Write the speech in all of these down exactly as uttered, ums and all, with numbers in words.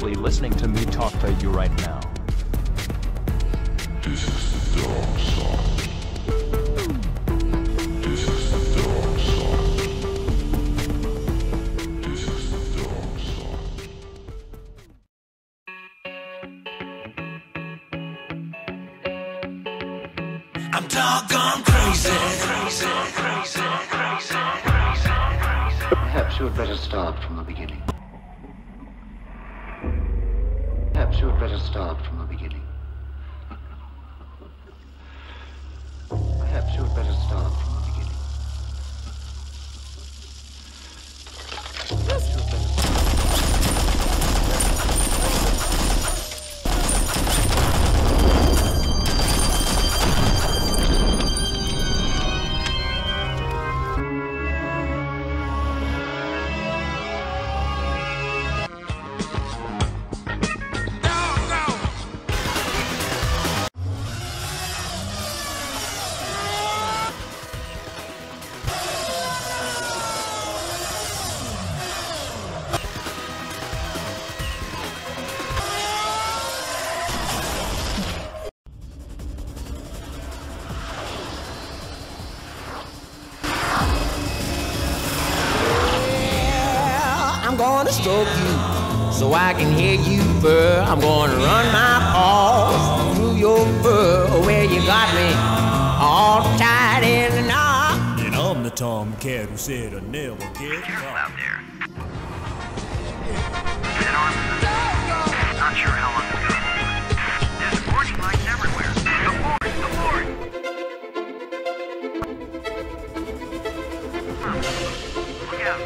probably listening to me talk to you right now. This is the dog song. This is the dog song. This is the dog song. I'm doggone crazy. Crazy, crazy, crazy, crazy, crazy. Perhaps you had better start from the beginning. Perhaps you had better start from the beginning. Perhaps you had better start from the beginning. Perhaps you had better gonna stroke you so I can hear you purr. I'm gonna run my paws through your fur where you got me all tied in a knot. And I'm the tomcat who said I never get caught. Out there. Dead on. Not sure how long it's going on. There's warning lights everywhere. The Lord, the Lord. Huh. Look out.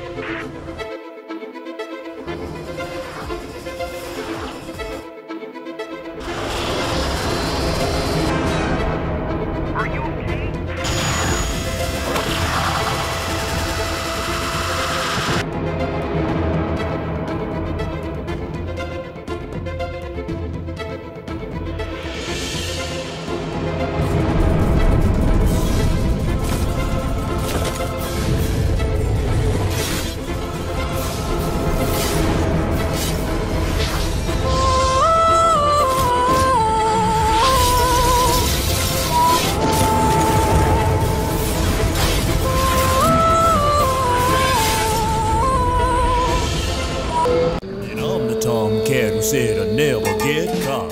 Said I never get caught.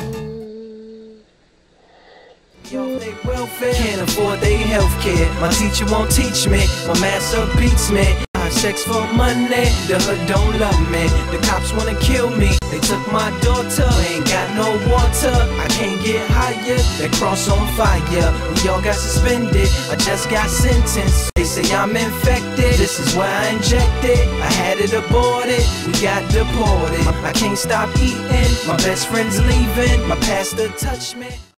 Can't afford they health care. My teacher won't teach me. My master beats me. I have sex for money. The hood don't love me. The cops wanna kill me. They took my daughter. We ain't got no water. I can't get higher. That cross on fire. We all got suspended. I just got sentenced. They say I'm infected. This is why I injected. I had it aborted. We got deported. I can't stop eating. My best friend's leaving. My pastor touched me.